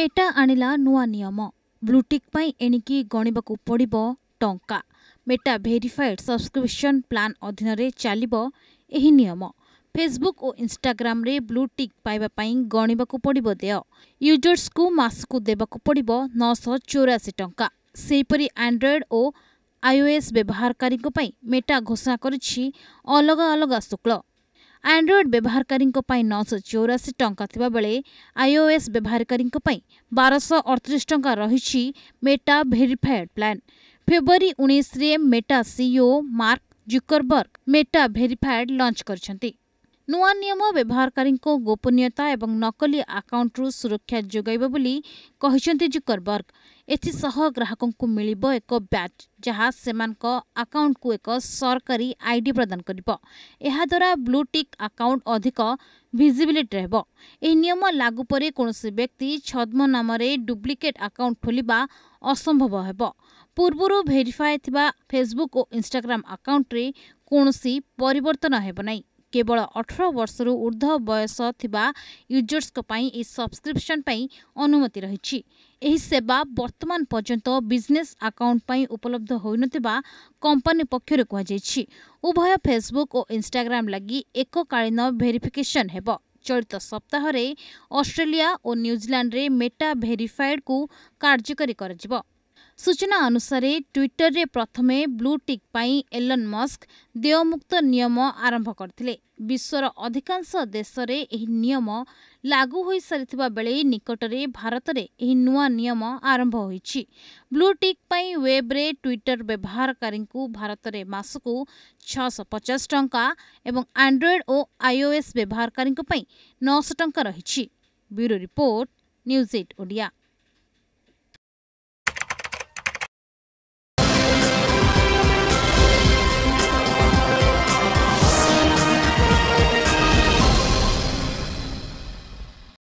Meta आणिला नुआ नियम blue tick पाई एणिकी गणिबाकू पड़िबो टंका मेटा भेरिफाइड सब्सक्रिप्शन प्लान अधीन रे चलिबो एही नियम। फेसबुक और इंस्टाग्राम रे ब्लू टिक पाइबा पाई गणिबाकू पड़िबो देय यूजर्स को मासकू देबाकू पड़िबो 984 टंका। सेपरि एंड्रॉइड और iOS व्यवहारकारी मेटा घोषणा करिछि अलगा अलगा शुल्क। एंड्रॉइड व्यवहारकारी 984 टंका थिबा बेले iOS व्यवहारकारी 1238 टंका रहिछि मेटा भेरिफाइड प्लान। फेब्रुआरी 19 रे Meta CEO Mark Zuckerberg Meta verified launch करछन्ति। नुआ नियम व्यवहारकारी गोपनीयता एवं नकली आकाउंट सुरक्षा जोगाइबो बोली कहिसन्ति जुकरबर्ग। एथिसह ग्राहकों को मिलिबो एक बैच जहाँ सेमानका अकाउंट को एक सरकारी आईडी प्रदान करिबो। एहा द्वारा ब्लू टिक अकाउंट अधिक विजिबिलिटी रहबो। एहि नियम लागू परे कोनोसी व्यक्ति छद्म नाम रे डुप्लिकेट अकाउंट खोलिबा असंभव हेबो। पूर्वरु भेरिफाई थिबा फेसबुक और इंस्टाग्राम अकाउंट रे कोनोसी परिवर्तन हेबो नै। केवल 18 वर्ष ऊर्ध्व बयस थिबा यूजर्स को सब्सक्रिप्शन पाई अनुमति रही। एही सेवा वर्तमान पर्यंत बिजनेस अकाउंट पाई उपलब्ध होइनथिबा कंपनी पक्षर कहुछि। उभय फेसबुक और इंस्टाग्राम लगी एककालीन भेरिफिकेशन हेबो। चलित सप्ताह रे ऑस्ट्रेलिया और न्यूजीलैंड रे मेटा भेरिफाइड को कार्यकारी करजिबो। सूचना अनुसार ट्विटर रे प्रथमे ब्लू टिक पाई एलन मस्क देयमुक्त नियम आरंभ करथिले। विश्वर अधिकांश देश रे एही नियम लागू होई सारिथिबा बेले निकट रे भारत रे एही नुआ नियम आरंभ होईछि। ब्लू टिक पाई वेब रे ट्विटर व्यवहारकारींकु भारत रे मासकु 650 टंका एवं एंड्रॉइड और iOS व्यवहारकारींकु पाई 900 टंका रहिछि। ब्यूरो रिपोर्ट न्यूज़8 ओडिया।